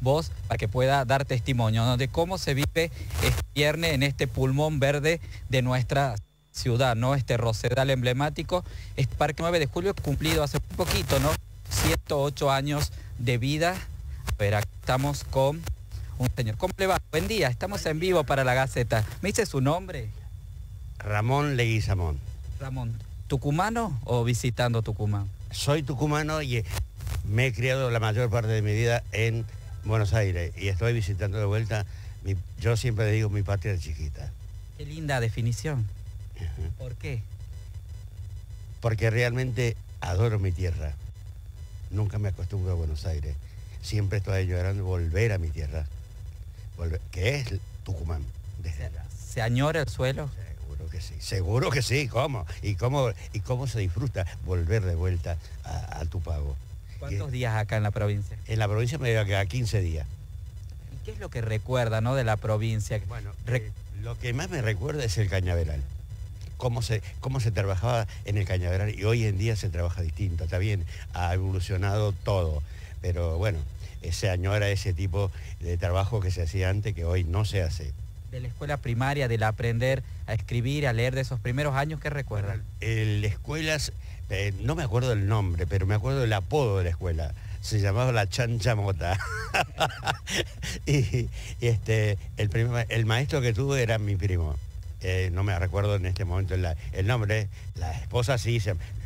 voz para que pueda dar testimonio, ¿no?, de cómo se vive este viernes en este pulmón verde de nuestra ciudad, ¿no? Este Rosedal emblemático, este Parque 9 de Julio cumplido hace un poquito, ¿no?, 108 años de vida. A ver, aquí estamos con un señor. ¿Cómo le va? Buen día, estamos en vivo para La Gaceta. ¿Me dice su nombre? Ramón Leguizamón. Ramón, ¿tucumano o visitando Tucumán? Soy tucumano y me he criado la mayor parte de mi vida en Buenos Aires y estoy visitando de vuelta, yo siempre digo, mi patria chiquita. Qué linda definición. Ajá. ¿Por qué? Porque realmente adoro mi tierra. Nunca me acostumbro a Buenos Aires. Siempre estoy llorando volver a mi tierra, que es Tucumán. Desde ¿Se añora el suelo? Seguro que sí, ¿cómo? ¿Y cómo se disfruta volver de vuelta a Tupago? ¿Cuántos días acá en la provincia? En la provincia me voy a quedar 15 días. ¿Y qué es lo que recuerda, no, de la provincia? Bueno, lo que más me recuerda es el cañaveral. Cómo se trabajaba en el cañaveral y hoy en día se trabaja distinto. Está bien, ha evolucionado todo, pero bueno, se añora ese tipo de trabajo que se hacía antes, que hoy no se hace. De la escuela primaria, del aprender a escribir, a leer, de esos primeros años, ¿qué recuerdan? Escuelas, no me acuerdo el nombre, pero me acuerdo del apodo de la escuela. Se llamaba la Chanchamota. El maestro que tuve era mi primo. No me recuerdo en este momento el nombre. La esposa sí,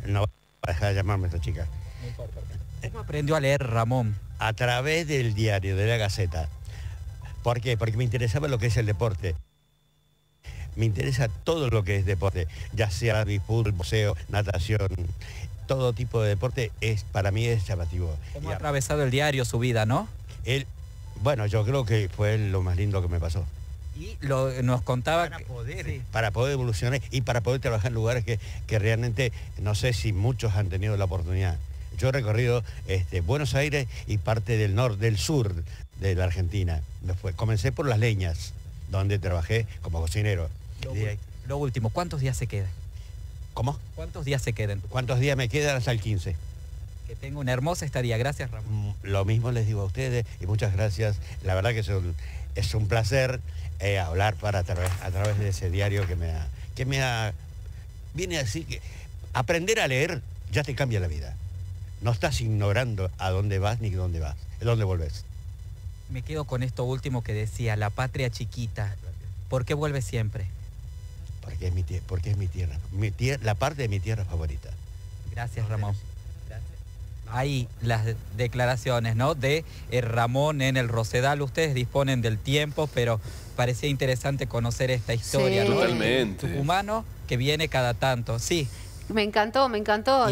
no va a dejar de llamarme esta chica. No importa. ¿Cómo aprendió a leer, Ramón? A través del diario, de La Gaceta. ¿Por qué? Porque me interesaba lo que es el deporte. Me interesa todo lo que es deporte, ya sea fútbol, boxeo, natación, todo tipo de deporte es para mí es llamativo. ¿Cómo ha atravesado el diario su vida, no? Bueno, yo creo que fue lo más lindo que me pasó. Y nos contaba para poder evolucionar y para poder trabajar en lugares que realmente no sé si muchos han tenido la oportunidad. Yo he recorrido Buenos Aires y parte del norte, del sur de la Argentina. Comencé por Las Leñas, donde trabajé como cocinero. Lo último, ¿cuántos días se quedan? ¿Cómo? ¿Cuántos días se quedan? ¿Cuántos días me quedan hasta el 15? Que tenga una hermosa estadía. Gracias, Ramón. Lo mismo les digo a ustedes y muchas gracias. La verdad que es un placer hablar a través de ese diario que me ha... Viene así que aprender a leer ya te cambia la vida. No estás ignorando a dónde vas ni dónde volvés. Me quedo con esto último que decía, la patria chiquita. ¿Por qué vuelve siempre? Porque es mi tierra, la parte de mi tierra favorita. Gracias, Ramón. Gracias. Ahí las declaraciones, ¿no?, de Ramón en el Rosedal. Ustedes disponen del tiempo, pero parecía interesante conocer esta historia. Sí, ¿no? Totalmente. Tucumano que viene cada tanto, sí. Me encantó, me encantó.